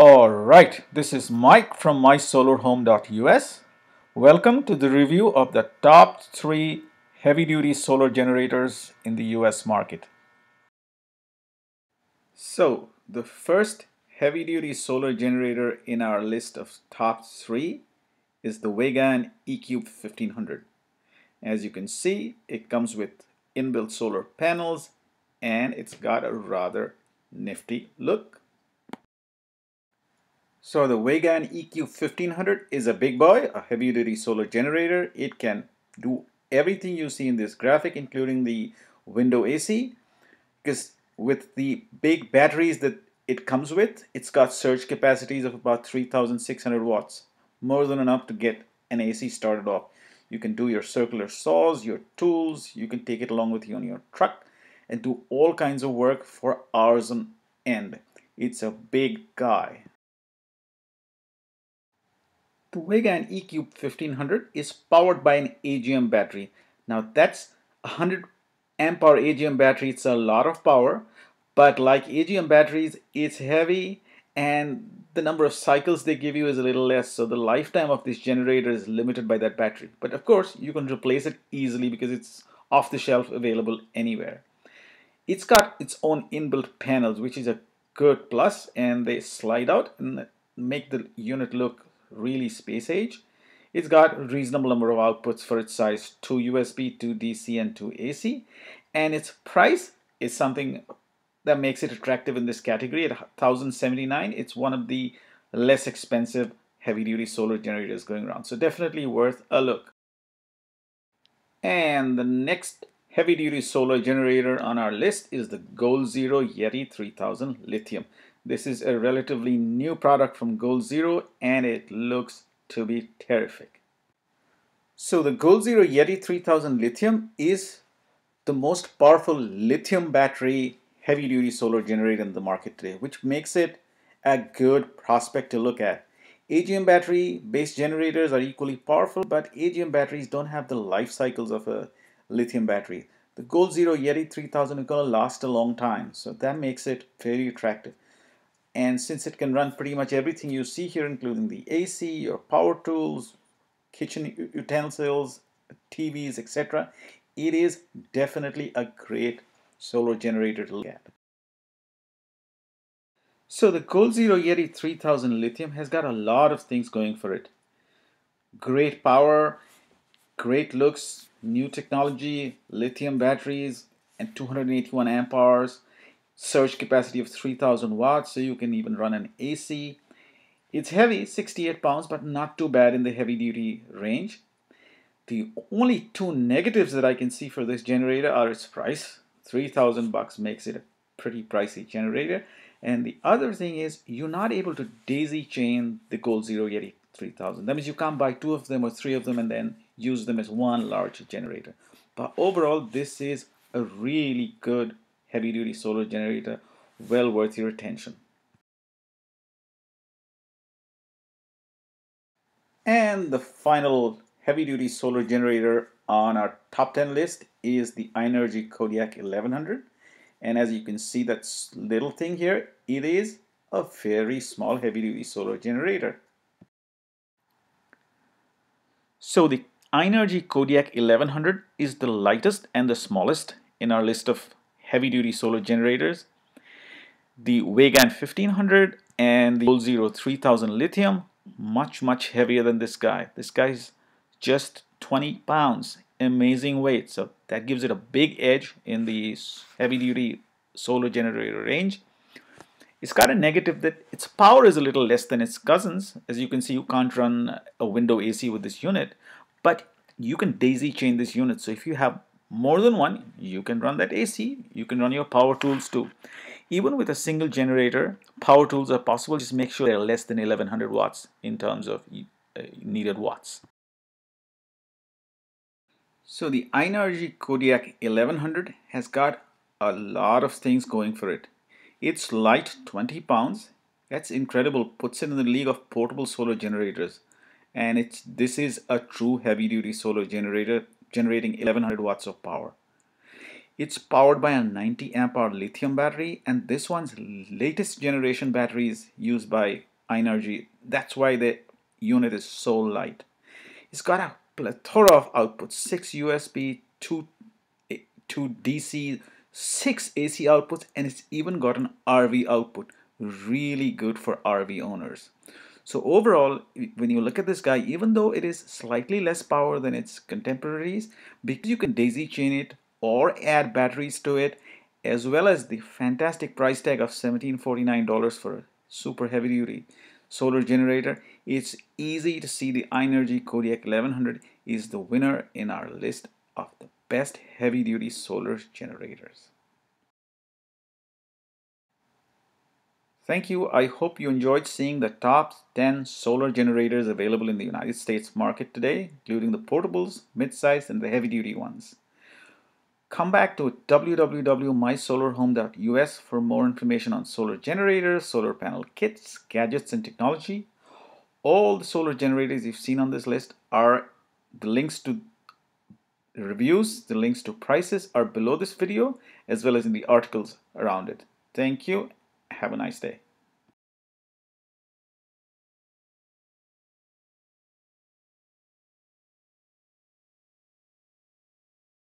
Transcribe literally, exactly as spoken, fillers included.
Alright, this is Mike from my solar home dot U S. Welcome to the review of the top three heavy-duty solar generators in the U S market. So, the first heavy-duty solar generator in our list of top three is the Wagan E Cube fifteen hundred. As you can see, it comes with inbuilt solar panels and it's got a rather nifty look. So the Wagan E Q fifteen hundred is a big boy, a heavy-duty solar generator. It can do everything you see in this graphic, including the window A C, because with the big batteries that it comes with, it's got surge capacities of about three thousand six hundred watts, more than enough to get an A C started off. You can do your circular saws, your tools, you can take it along with you on your truck and do all kinds of work for hours on end. It's a big guy. The Wagan E Cube fifteen hundred is powered by an A G M battery. Now that's a one hundred amp hour A G M battery. It's a lot of power, but like A G M batteries, it's heavy and the number of cycles they give you is a little less, so the lifetime of this generator is limited by that battery. But of course, you can replace it easily because it's off the shelf, available anywhere. It's got its own inbuilt panels, which is a good plus, and they slide out and make the unit look really space age. It's got a reasonable number of outputs for its size, two U S B, two D C and two A C, and its price is something that makes it attractive in this category. At one thousand seventy-nine dollars, it's one of the less expensive heavy-duty solar generators going around, so definitely worth a look. And the next heavy-duty solar generator on our list is the Goal Zero Yeti three thousand Lithium. This is a relatively new product from Goal Zero and it looks to be terrific. So the Goal Zero Yeti three thousand Lithium is the most powerful lithium battery heavy-duty solar generator in the market today, which makes it a good prospect to look at. A G M battery-based generators are equally powerful, but A G M batteries don't have the life cycles of a lithium battery. The Goal Zero Yeti three thousand is going to last a long time, so that makes it very attractive. And since it can run pretty much everything you see here, including the A C, your power tools, kitchen utensils, T Vs, et cetera, it is definitely a great solar generator to look at. So the Goal Zero Yeti three thousand Lithium has got a lot of things going for it. Great power, great looks, new technology, lithium batteries, and two hundred eighty-one amp hours. Surge capacity of three thousand watts, so you can even run an A C. It's heavy, sixty-eight pounds, but not too bad in the heavy duty range. The only two negatives that I can see for this generator are its price. three thousand bucks makes it a pretty pricey generator. And the other thing is, you're not able to daisy chain the Goal Zero Yeti three thousand. That means you can't buy two of them or three of them and then use them as one large generator. But overall, this is a really good heavy-duty solar generator, well worth your attention. And the final heavy-duty solar generator on our top ten list is the Inergy Kodiak eleven hundred. And as you can see, that little thing here, it is a very small heavy-duty solar generator. So the Inergy Kodiak eleven hundred is the lightest and the smallest in our list of heavy-duty solar generators. The Wagan fifteen hundred and the Goal Zero three thousand Lithium, much, much heavier than this guy. This guy's just twenty pounds, amazing weight. So that gives it a big edge in the heavy-duty solar generator range. It's got a negative that its power is a little less than its cousins. As you can see, you can't run a window A C with this unit, but you can daisy chain this unit. So if you have more than one, you can run that A C, you can run your power tools too. Even with a single generator, power tools are possible. Just make sure they're less than eleven hundred watts in terms of needed watts. So the Inergy Kodiak eleven hundred has got a lot of things going for it. It's light, twenty pounds. That's incredible. Puts it in the league of portable solar generators. And it's this is a true heavy-duty solar generator, generating eleven hundred watts of power. It's powered by a ninety amp hour lithium battery, and this one's latest generation batteries used by Inergy. That's why the unit is so light. It's got a plethora of outputs, six U S B, two, two D C, six A C outputs, and it's even got an R V output. Really good for R V owners. So overall, when you look at this guy, even though it is slightly less power than its contemporaries, because you can daisy chain it or add batteries to it, as well as the fantastic price tag of seventeen forty-nine dollars for a super heavy duty solar generator, it's easy to see the Inergy Kodiak eleven hundred is the winner in our list of the best heavy duty solar generators. Thank you. I hope you enjoyed seeing the top ten solar generators available in the United States market today, including the portables, midsize, and the heavy-duty ones. Come back to w w w dot my solar home dot u s for more information on solar generators, solar panel kits, gadgets, and technology. All the solar generators you've seen on this list are the links to reviews, the links to prices are below this video, as well as in the articles around it. Thank you. Have a nice day.